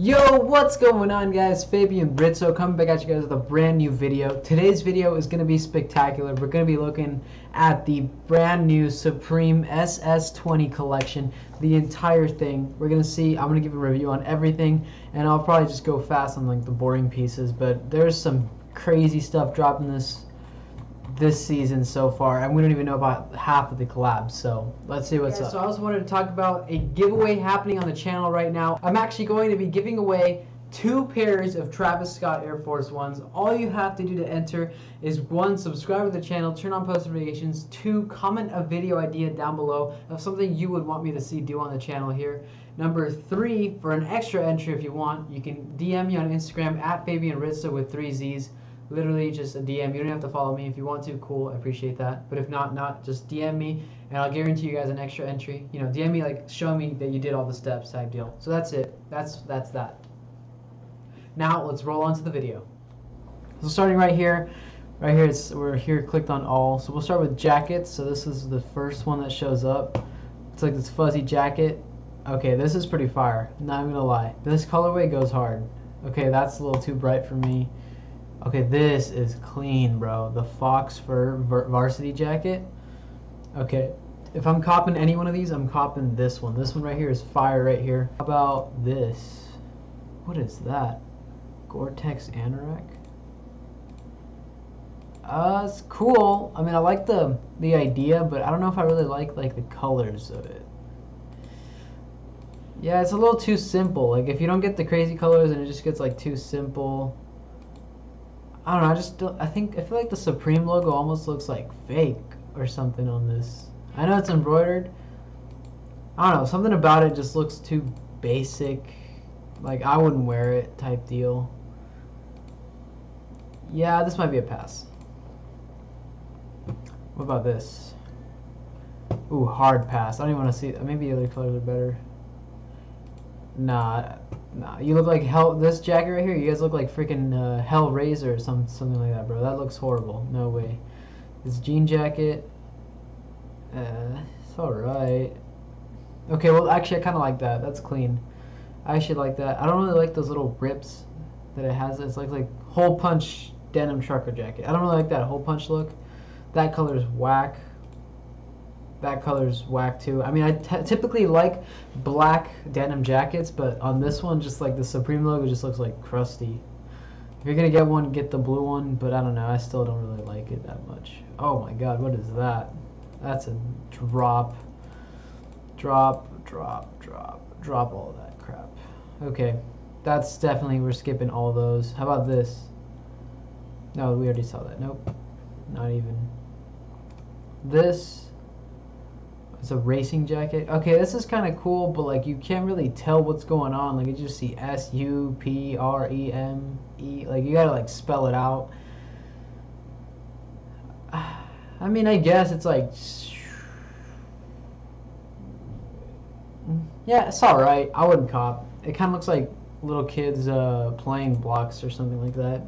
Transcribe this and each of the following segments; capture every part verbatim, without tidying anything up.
Yo, what's going on, guys? Fabian Rizzo coming back at you guys with a brand new video. Today's video is going to be spectacular. We're going to be looking at the brand new Supreme S S twenty collection, the entire thing. We're going to see, I'm going to give a review on everything, and I'll probably just go fast on like the boring pieces, but there's some crazy stuff dropping this this season so far, and we don't even know about half of the collabs, so let's see what's yeah, up. So I also wanted to talk about a giveaway happening on the channel right now. I'm actually going to be giving away two pairs of Travis Scott Air Force Ones. All you have to do to enter is one, subscribe to the channel, turn on post notifications, two, comment a video idea down below of something you would want me to see do on the channel here. Number three, for an extra entry if you want, you can D M me on Instagram at Fabian Rizzo with three Z's. Literally just a D M. You don't have to follow me. If you want to, cool, I appreciate that. But if not, not, just D M me, and I'll guarantee you guys an extra entry. You know, D M me, like, show me that you did all the steps type deal. So that's it. That's, that's that. Now, let's roll on to the video. So starting right here, right here, it's, we're here clicked on all. So we'll start with jackets. So this is the first one that shows up. It's like this fuzzy jacket. Okay, this is pretty fire. Not even gonna lie. This colorway goes hard. Okay, that's a little too bright for me. Okay, this is clean, bro. The fox fur varsity jacket. Okay, if I'm copping any one of these, I'm copping this one. This one right here is fire right here. How about this? What is that? Gore-Tex anorak? Uh, it's cool. I mean, I like the the idea, but I don't know if I really like like the colors of it. Yeah, it's a little too simple. Like, if you don't get the crazy colors and it just gets like too simple. I don't know, I just don't, I think, I feel like the Supreme logo almost looks like fake or something on this. I know it's embroidered. I don't know, something about it just looks too basic. Like, I wouldn't wear it type deal. Yeah, this might be a pass. What about this? Ooh, hard pass. I don't even want to see, maybe the other colors are better. Nah. Nah, you look like hell. This jacket right here, you guys look like freaking uh, Hellraiser or some something like that, bro. That looks horrible. No way. This jean jacket, uh, it's all right. Okay, well, actually, I kind of like that. That's clean. I actually like that. I don't really like those little rips that it has. It's like like hole punch denim trucker jacket. I don't really like that hole punch look. That color's whack. That color's whack too. I mean, I t typically like black denim jackets, but on this one, just like the Supreme logo just looks like crusty. If you're gonna get one, get the blue one, but I don't know, I still don't really like it that much. Oh my god, what is that? That's a drop. Drop, drop, drop, drop all that crap. Okay, that's definitely, we're skipping all those. How about this? No, we already saw that. Nope, not even. This. It's a racing jacket. Okay, this is kind of cool, but like you can't really tell what's going on. Like you just see S U P R E M E. Like you gotta like spell it out. I mean, I guess it's like, yeah, it's all right. I wouldn't cop. It kind of looks like little kids uh, playing blocks or something like that.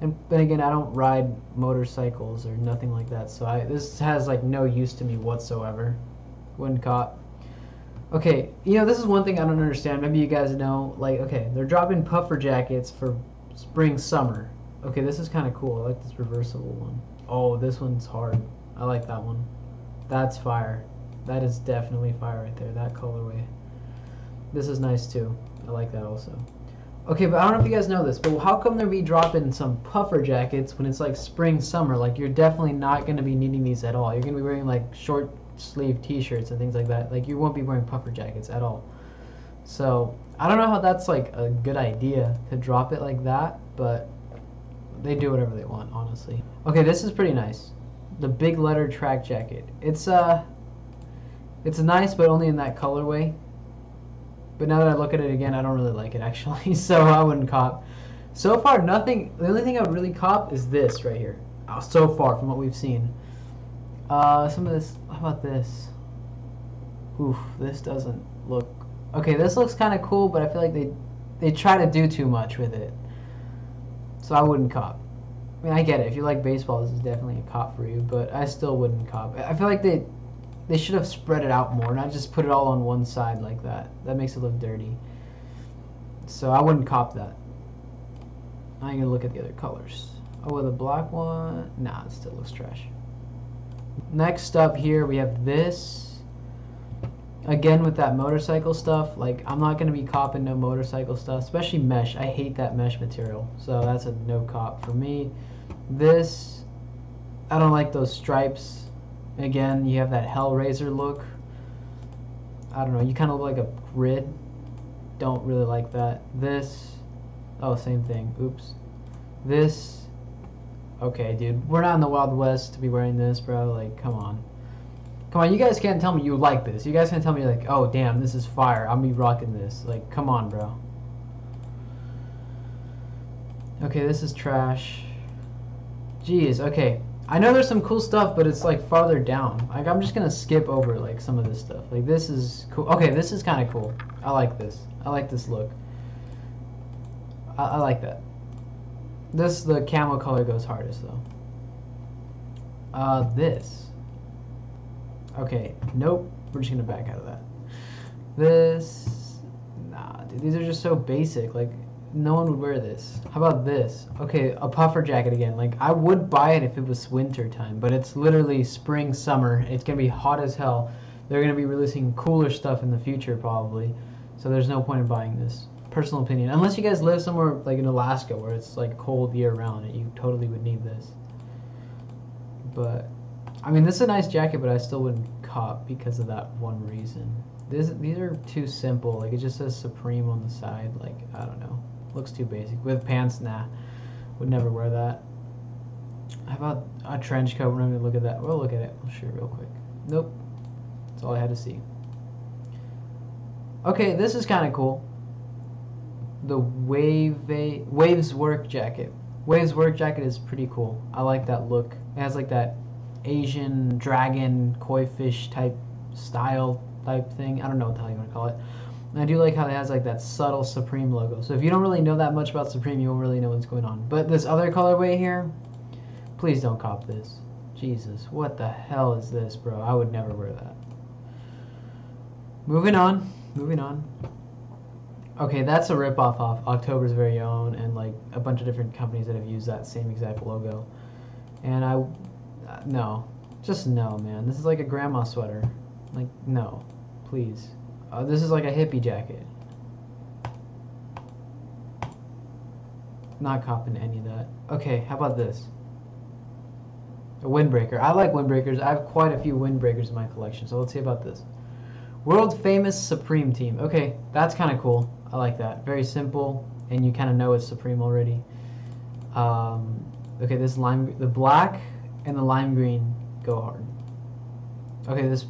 And then again, I don't ride motorcycles or nothing like that, so I this has like no use to me whatsoever. Wouldn't cop. Okay, you know, this is one thing I don't understand. Maybe you guys know, like, okay, they're dropping puffer jackets for spring, summer. Okay, this is kind of cool. I like this reversible one. Oh, this one's hard. I like that one. That's fire. That is definitely fire right there, that colorway. This is nice too. I like that also. Okay, but I don't know if you guys know this, but how come they're be dropping some puffer jackets when it's like spring, summer? Like, you're definitely not going to be needing these at all. You're going to be wearing like short sleeve t-shirts and things like that. Like, you won't be wearing puffer jackets at all. So, I don't know how that's like a good idea to drop it like that, but they do whatever they want, honestly. Okay, this is pretty nice. The big letter track jacket. It's, uh, it's nice, but only in that colorway. But now that I look at it again, I don't really like it, actually, so I wouldn't cop. So far, nothing, the only thing I would really cop is this right here, so far from what we've seen. Uh, some of this, how about this? Oof, this doesn't look, okay, this looks kind of cool, but I feel like they, they try to do too much with it. So I wouldn't cop. I mean, I get it, if you like baseball, this is definitely a cop for you, but I still wouldn't cop. I feel like they... They should have spread it out more, not just put it all on one side like that. That makes it look dirty. So I wouldn't cop that. I ain't gonna look at the other colors. Oh, the black one, nah, it still looks trash. Next up here we have this. Again with that motorcycle stuff, like I'm not gonna be copping no motorcycle stuff, especially mesh. I hate that mesh material, so that's a no cop for me. This, I don't like those stripes. Again, you have that Hellraiser look. I don't know, you kind of look like a grid. Don't really like that. This, oh, same thing, oops. This, okay, dude, we're not in the Wild West to be wearing this, bro. Like, come on. Come on, you guys can't tell me you like this. You guys can't tell me, like, oh, damn, this is fire. I'm be rocking this. Like, come on, bro. Okay, this is trash. Jeez, okay. I know there's some cool stuff, but it's, like, farther down. Like, I'm just going to skip over, like, some of this stuff. Like, this is cool. Okay, this is kind of cool. I like this. I like this look. I, I like that. This, the camel color goes hardest though. Uh, this. Okay, nope. We're just gonna back out of that. This, nah, dude, these are just so basic. Like, no one would wear this. How about this? Okay, a puffer jacket again. Like, I would buy it if it was winter time, but it's literally spring, summer. It's gonna be hot as hell. They're gonna be releasing cooler stuff in the future probably, so there's no point in buying this. Personal opinion, unless you guys live somewhere like in Alaska where it's like cold year-round and you totally would need this. But I mean, this is a nice jacket, but I still wouldn't cop because of that one reason. This, these are too simple. Like, it just says Supreme on the side. Like, I don't know, looks too basic. With pants, nah, would never wear that. How about a trench coat? We're not gonna look at that. We'll look at it. We'll shoot real quick. Nope, that's all I had to see. Okay, this is kind of cool. The wave waves work jacket. Waves work jacket is pretty cool. I like that look. It has like that Asian dragon koi fish type style type thing. I don't know what the hell you want to call it. And I do like how it has like that subtle Supreme logo. So if you don't really know that much about Supreme, you won't really know what's going on. But this other colorway here, please don't cop this. Jesus, what the hell is this, bro? I would never wear that. Moving on. Moving on. Okay, that's a ripoff off October's Very Own and like a bunch of different companies that have used that same exact logo. And I, uh, no, just no, man. This is like a grandma sweater. Like, no, please. Uh, this is like a hippie jacket. Not copping any of that. Okay, how about this? A windbreaker. I like windbreakers. I have quite a few windbreakers in my collection, so let's see about this. World famous Supreme team. Okay, that's kind of cool. I like that. Very simple, and you kind of know it's Supreme already. Um, okay, this lime, the black and the lime green go hard. Okay, this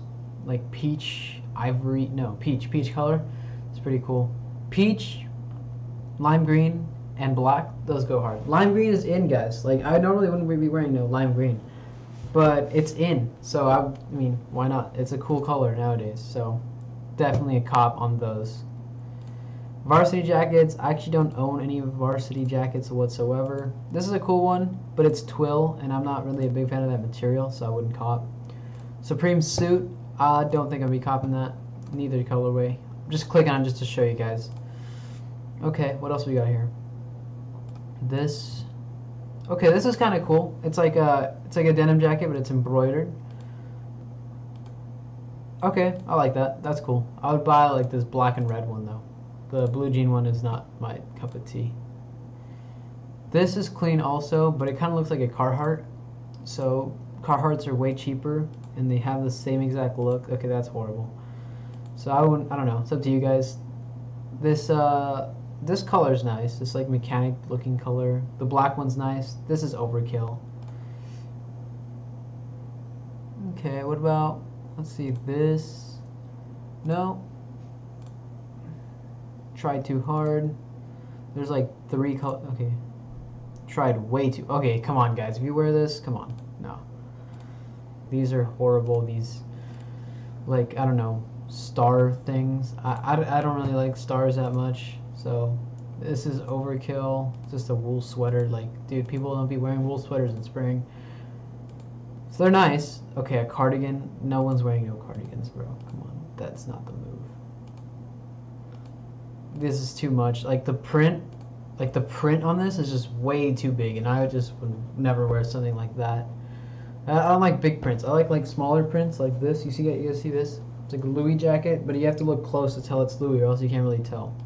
like peach, ivory, no, peach, peach color. It's pretty cool. Peach, lime green, and black, those go hard. Lime green is in, guys. Like, I normally wouldn't be wearing no lime green, but it's in, so I, I mean, why not? It's a cool color nowadays, so definitely a cop on those. Varsity jackets, I actually don't own any varsity jackets whatsoever. This is a cool one, but it's twill, and I'm not really a big fan of that material, so I wouldn't cop. Supreme suit, I don't think I'd be copping that, neither colorway. I'm just clicking on just to show you guys. Okay, what else we got here? This, okay, this is kind of cool. It's like a, it's like a denim jacket, but it's embroidered. Okay, I like that. That's cool. I would buy like this black and red one though. The blue jean one is not my cup of tea. This is clean also, but it kind of looks like a Carhartt. So Carhartts are way cheaper, and they have the same exact look. Okay, that's horrible. So I wouldn't. I don't know. It's up to you guys. This. Uh, This color is nice. This like mechanic looking color. The black one's nice. This is overkill. Okay, what about, let's see, this. No. Tried too hard. There's like three colors. Okay. Tried way too. Okay, come on, guys. If you wear this, come on. No. These are horrible. These, like, I don't know, star things. I, I, I don't really like stars that much. So this is overkill, just a wool sweater. Like, dude, people don't be wearing wool sweaters in spring. So they're nice. Okay, a cardigan. No one's wearing no cardigans, bro. Come on, that's not the move. this is too much. Like the print, like the print on this is just way too big, and I just would never wear something like that. I don't like big prints. I like like smaller prints like this. You see, you guys see this? It's like a Louis jacket, but you have to look close to tell it's Louis, or else you can't really tell.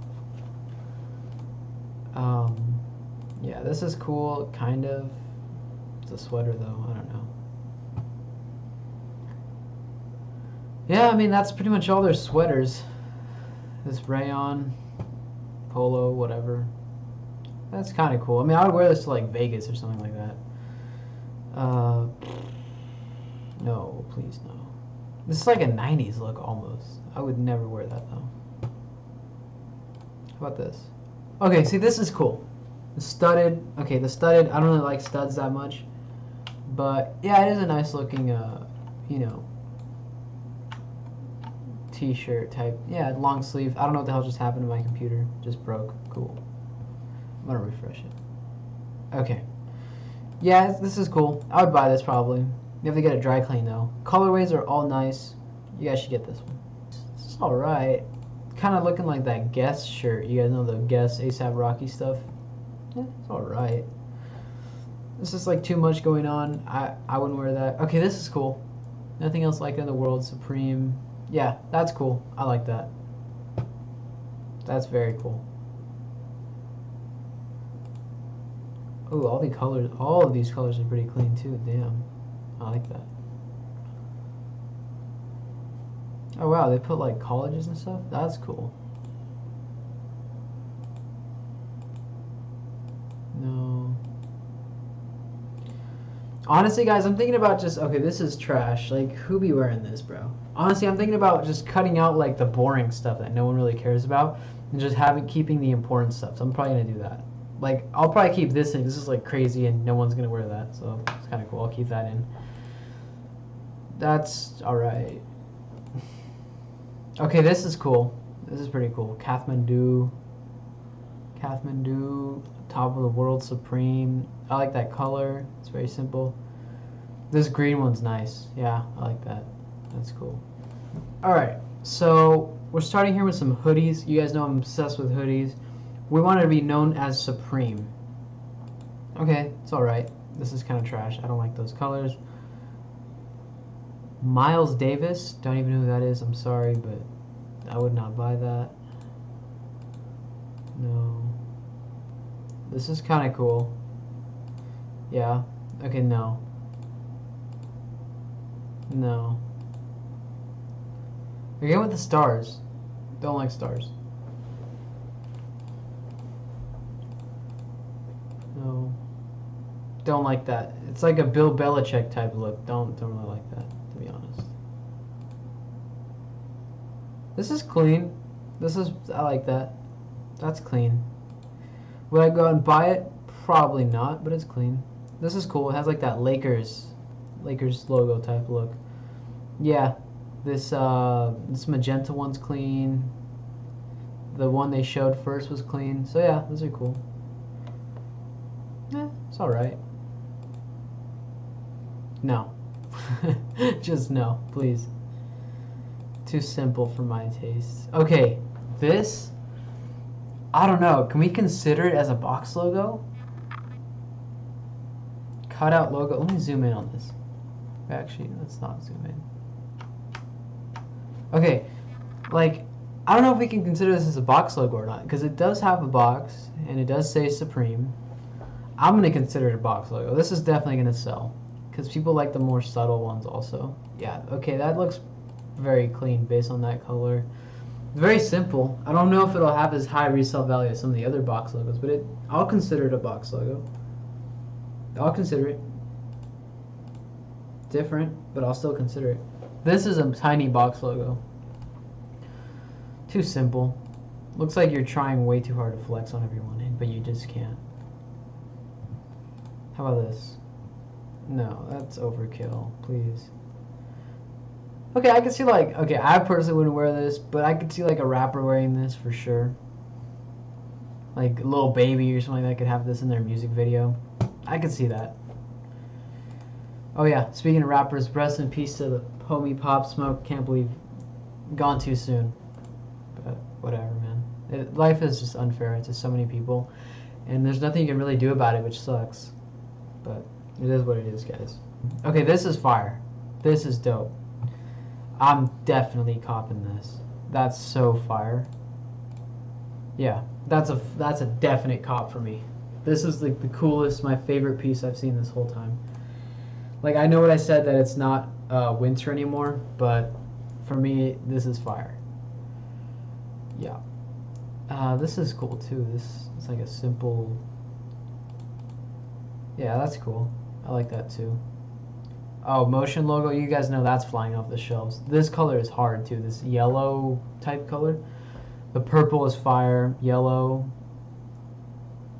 Um, yeah, this is cool, kind of. It's a sweater though. I don't know. Yeah, I mean that's pretty much all their sweaters. This rayon, polo, whatever. That's kind of cool. I mean, I would wear this to like Vegas or something like that. Uh, no, please no. This is like a nineties look almost. I would never wear that though. How about this? Okay, see this is cool. The studded. Okay, the studded. I don't really like studs that much, but yeah, it is a nice looking. Uh, you know. T-shirt type, yeah, long sleeve. I don't know what the hell just happened to my computer. Just broke. Cool. I'm gonna refresh it. Okay. Yeah, this is cool. I would buy this probably. You have to get a dry clean though. Colorways are all nice. You guys should get this one. It's all right. Kind of looking like that Guess shirt. You guys know the Guess ASAP Rocky stuff. Yeah, it's all right. This is like too much going on. I I wouldn't wear that. Okay, this is cool. Nothing else like it in the world. Supreme. Yeah, that's cool. I like that. That's very cool. Ooh, all the colors, all of these colors are pretty clean too. Damn, I like that. Oh wow, they put like colleges and stuff. That's cool. No. Honestly, guys, I'm thinking about just okay. This is trash. Like, who be wearing this, bro? Honestly, I'm thinking about just cutting out like the boring stuff that no one really cares about, and just having keeping the important stuff. So I'm probably gonna do that. Like, I'll probably keep this in. This is like crazy, and no one's gonna wear that. So it's kind of cool. I'll keep that in. That's all right. Okay, this is cool. This is pretty cool. Kathmandu. Kathmandu. Top of the world, Supreme. I like that color. It's very simple. This green one's nice. Yeah, I like that. That's cool. Alright, so we're starting here with some hoodies. You guys know I'm obsessed with hoodies. We want to be known as Supreme. Okay, it's alright. This is kind of trash. I don't like those colors. Miles Davis. Don't even know who that is. I'm sorry, but I would not buy that. No. This is kind of cool. Yeah. Okay, no. No. Again with the stars. Don't like stars. No. Don't like that. It's like a Bill Belichick type look. Don't don't really like that, to be honest. This is clean. This is I like that. That's clean. Would I go out and buy it? Probably not, but it's clean. This is cool. It has like that Lakers, Lakers logo type look. Yeah, this uh, this magenta one's clean. The one they showed first was clean. So yeah, those are cool. Yeah, it's all right. No, just no, please. Too simple for my taste. Okay, this. I don't know. Can we consider it as a box logo? Cutout logo. Let me zoom in on this. Actually, let's not zoom in. Okay. Like, I don't know if we can consider this as a box logo or not. Because it does have a box. And it does say Supreme. I'm going to consider it a box logo. This is definitely going to sell. Because people like the more subtle ones also. Yeah. Okay, that looks very clean based on that color. Very simple. I don't know if it'll have as high resale value as some of the other box logos, but it I'll consider it a box logo. I'll consider it. Different, but I'll still consider it. This is a tiny box logo. Too simple. Looks like you're trying way too hard to flex on everyone, but you just can't. How about this? No, that's overkill, please. Okay, I could see like, okay, I personally wouldn't wear this, but I could see like a rapper wearing this for sure. Like Lil Baby or something like that could have this in their music video. I could see that. Oh yeah, speaking of rappers, rest in peace to the homie Pop Smoke. Can't believe, gone too soon. But whatever, man. It, life is just unfair to so many people, and there's nothing you can really do about it, which sucks. But it is what it is, guys. Okay, this is fire. This is dope. I'm definitely copping this. That's so fire. Yeah, that's a that's a definite cop for me. This is like the coolest, my favorite piece I've seen this whole time. Like, I know what I said, that it's not uh, winter anymore, but for me, this is fire. Yeah. Uh, this is cool, too. This is like a simple... Yeah, that's cool. I like that, too. Oh, Motion logo. You guys know that's flying off the shelves. This color is hard, too. This yellow type color. The purple is fire. Yellow.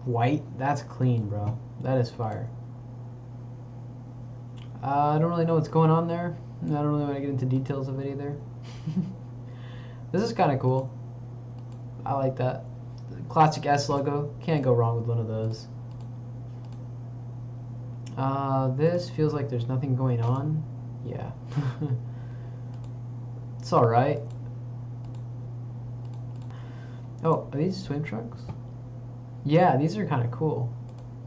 White. That's clean, bro. That is fire. Uh, I don't really know what's going on there. I don't really want to get into details of it either. This is kind of cool. I like that. The classic S logo. Can't go wrong with one of those. Uh, this feels like there's nothing going on. Yeah. It's alright. Oh, are these swim trunks? Yeah, these are kind of cool.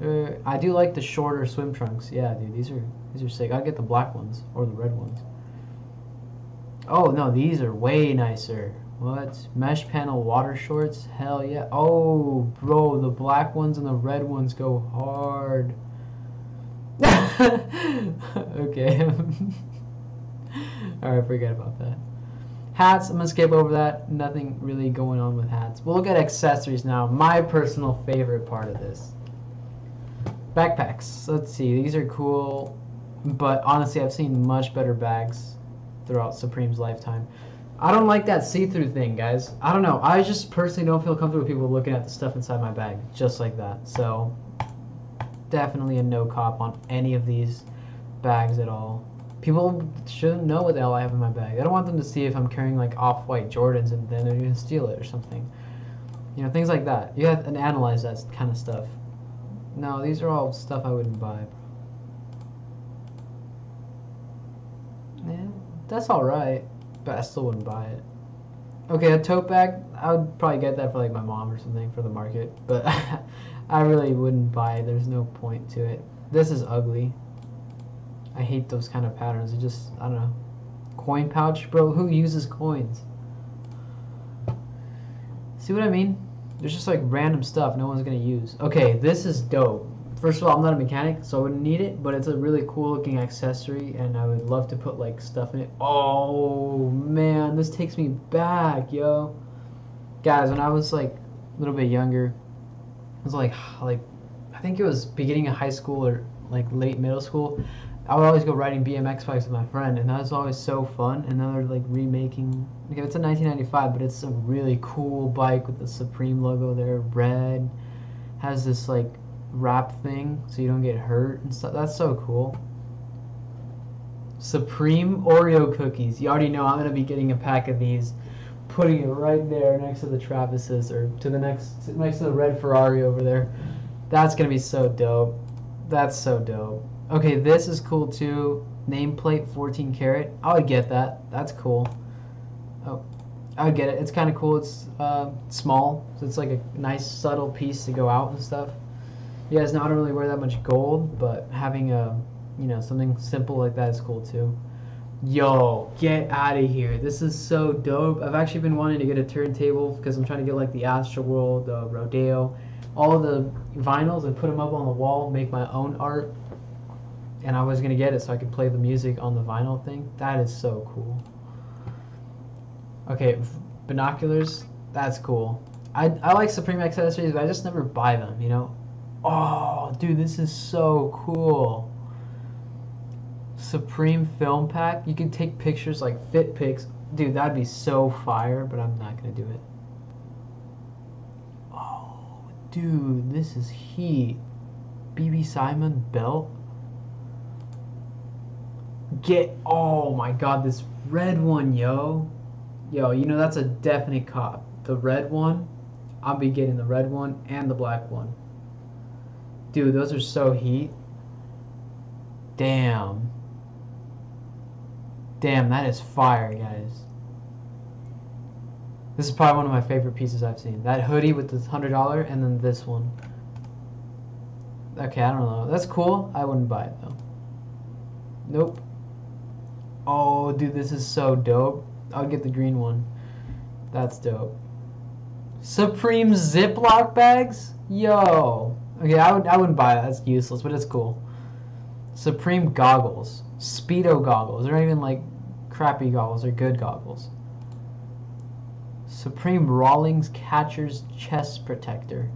Uh, I do like the shorter swim trunks. Yeah, dude, these are these are sick. I'll get the black ones or the red ones. Oh no, these are way nicer. What? Mesh panel water shorts? Hell yeah. Oh, bro, the black ones and the red ones go hard. Okay. All right, forget about that. Hats, I'm gonna skip over that. Nothing really going on with hats. We'll look at accessories now. My personal favorite part of this. Backpacks. Let's see. These are cool, but honestly, I've seen much better bags throughout Supreme's lifetime. I don't like that see-through thing, guys. I don't know. I just personally don't feel comfortable with people looking at the stuff inside my bag just like that. So, definitely a no cop on any of these bags at all. People shouldn't know what the hell I have in my bag. I don't want them to see if I'm carrying like off-white Jordans and then they're gonna steal it or something. You know, things like that. You have to analyze that kind of stuff. No, these are all stuff I wouldn't buy. Yeah, that's alright, but I still wouldn't buy it. Okay, a tote bag, I would probably get that for like my mom or something for the market, but I really wouldn't buy it. There's no point to it. This is ugly. I hate those kind of patterns. It just, I don't know. Coin pouch? Bro, who uses coins? See what I mean? There's just like random stuff no one's gonna use. Okay, this is dope. First of all, I'm not a mechanic, so I wouldn't need it, but it's a really cool looking accessory, and I would love to put like stuff in it. Oh man, this takes me back, yo. Guys, when I was like a little bit younger, I was like, like I think it was beginning of high school or like late middle school, I would always go riding B M X bikes with my friend, and that was always so fun. And now they're like remaking, like it's a nineteen ninety-five, but it's a really cool bike with the Supreme logo there, red, has this like wrap thing so you don't get hurt and stuff. That's so cool. Supreme Oreo cookies. You already know I'm gonna be getting a pack of these, putting it right there next to the Travis's or to the next next to the red Ferrari over there. That's gonna be so dope. That's so dope. Okay, this is cool too. Nameplate fourteen karat. I would get that. That's cool. Oh, I would get it. It's kind of cool. It's uh, small, so it's like a nice subtle piece to go out and stuff. You guys know I don't really wear that much gold, but having a, you know, something simple like that is cool too. Yo, get out of here. This is so dope. I've actually been wanting to get a turntable because I'm trying to get like the Astroworld, the Rodeo, all the vinyls and put them up on the wall, make my own art. And I was going to get it so I could play the music on the vinyl thing. That is so cool. Okay, binoculars. That's cool. I, I like Supreme accessories, but I just never buy them, you know? Oh, dude, this is so cool. Supreme film pack. You can take pictures like fit pics. Dude, that'd be so fire, but I'm not going to do it. Oh, dude, this is heat. B B Simon belt. Get, oh my god, this red one, yo. Yo, you know that's a definite cop. The red one, I'll be getting the red one and the black one. Dude, those are so heat. Damn. Damn, that is fire, guys. This is probably one of my favorite pieces I've seen. That hoodie with the one hundred dollars and then this one. Okay, I don't know. That's cool. I wouldn't buy it, though. Nope. Oh, dude, this is so dope. I'll get the green one. That's dope. Supreme Ziploc bags? Yo. Okay, I, would, I wouldn't buy it. That's useless, but it's cool. Supreme goggles. Speedo goggles. They're not even, like, crappy goggles. They're good goggles. Supreme Rawlings catcher's chest protector.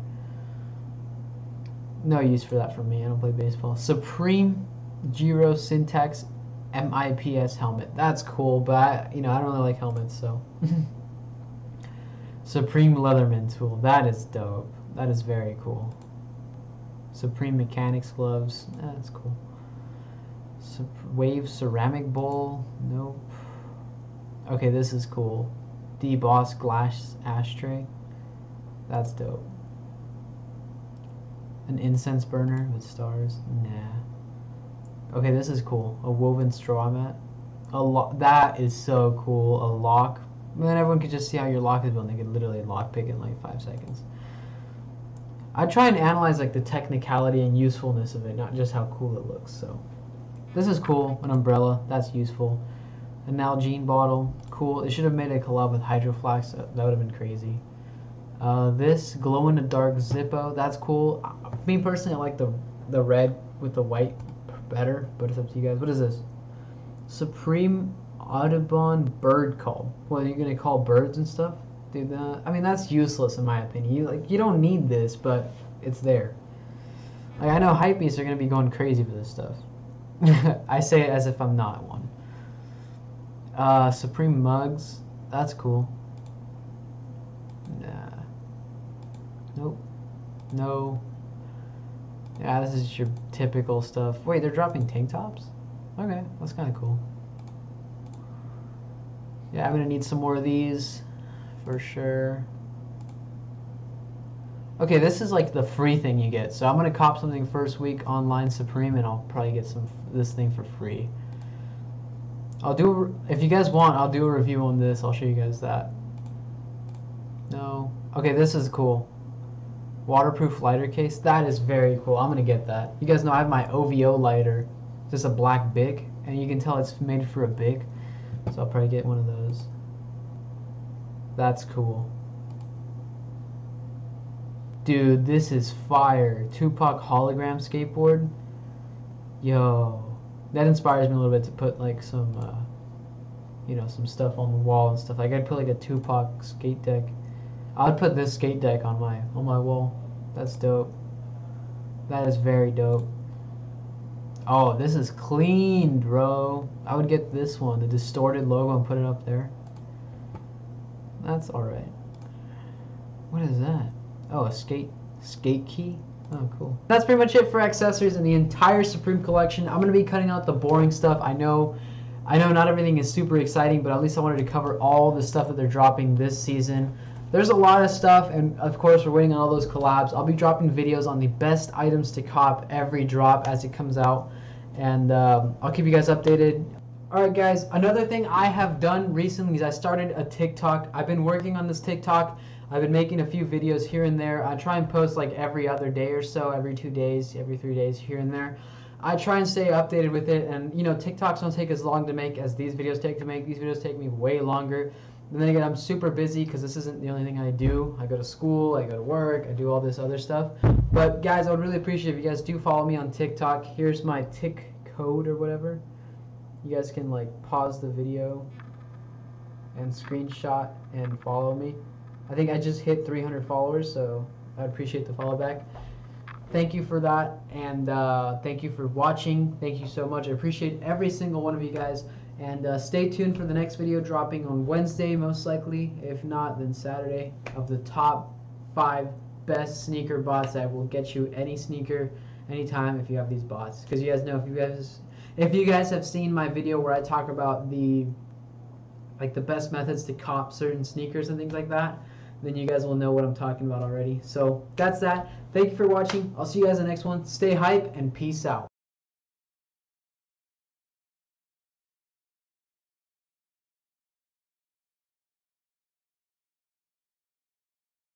No use for that for me. I don't play baseball. Supreme Giro syntax M I P S helmet. That's cool, but I, you know I don't really like helmets, so. Supreme Leatherman tool. That is dope. That is very cool. Supreme mechanics gloves. That's cool. Sup wave ceramic bowl. Nope. Okay, this is cool. Debossed glass ashtray. That's dope. An incense burner with stars. Nah. Okay, this is cool. A woven straw mat. A lock. That is so cool. A lock. And then everyone could just see how your lock is built. They could literally lockpick in like five seconds. I try and analyze like the technicality and usefulness of it, not just how cool it looks. So, this is cool. An umbrella. That's useful. A Nalgene bottle. Cool. It should have made a collab with Hydro Flask. So that would have been crazy. Uh, this glow-in-the-dark Zippo, that's cool. I, me personally, I like the the red with the white better, but it's up to you guys. What is this? Supreme Audubon bird call. What, are you gonna call birds and stuff? Dude, that, I mean, that's useless in my opinion. You, like, you don't need this, but it's there. Like, I know hypebeasts are gonna be going crazy for this stuff. I say it as if I'm not one. Uh, Supreme mugs, that's cool. Nah. Nope. No. Yeah, this is your typical stuff. Wait, they're dropping tank tops? Okay, that's kind of cool. Yeah, I'm going to need some more of these for sure. Okay, this is like the free thing you get. So I'm going to cop something first week online Supreme, and I'll probably get some this thing for free. I'll do a, if you guys want, I'll do a review on this. I'll show you guys that. No. Okay, this is cool. Waterproof lighter case. That is very cool. I'm going to get that. You guys know I have my O V O lighter. It's just a black Bic, and you can tell it's made for a Bic. So I'll probably get one of those. That's cool. Dude, this is fire. Tupac hologram skateboard. Yo. That inspires me a little bit to put like some, uh, you know, some stuff on the wall and stuff. Like I'd put like a Tupac skate deck. I'd put this skate deck on my on my wall. That's dope. That is very dope. Oh, this is clean, bro. I would get this one, the distorted logo, and put it up there. That's alright. What is that? Oh, a skate skate key? Oh, cool. That's pretty much it for accessories and the entire Supreme collection. I'm gonna be cutting out the boring stuff. I know I know not everything is super exciting, but at least I wanted to cover all the stuff that they're dropping this season. There's a lot of stuff, and of course we're waiting on all those collabs. I'll be dropping videos on the best items to cop every drop as it comes out, and um, I'll keep you guys updated. Alright guys, another thing I have done recently is I started a TikTok. I've been working on this TikTok. I've been making a few videos here and there. I try and post like every other day or so, every two days, every three days here and there. I try and stay updated with it, and you know, TikToks don't take as long to make as these videos take to make. These videos take me way longer. And then again, I'm super busy because this isn't the only thing I do. I go to school, I go to work, I do all this other stuff. But guys, I would really appreciate if you guys do follow me on TikTok. Here's my tick code or whatever. You guys can like pause the video and screenshot and follow me. I think I just hit three hundred followers, so I appreciate the follow back. Thank you for that, and uh, thank you for watching. Thank you so much. I appreciate every single one of you guys. And uh, stay tuned for the next video dropping on Wednesday, most likely. If not, then Saturday, of the top five best sneaker bots that will get you any sneaker, anytime if you have these bots. Because you guys know, if you guys if you guys have seen my video where I talk about the like the best methods to cop certain sneakers and things like that, then you guys will know what I'm talking about already. So that's that. Thank you for watching. I'll see you guys in the next one. Stay hype and peace out.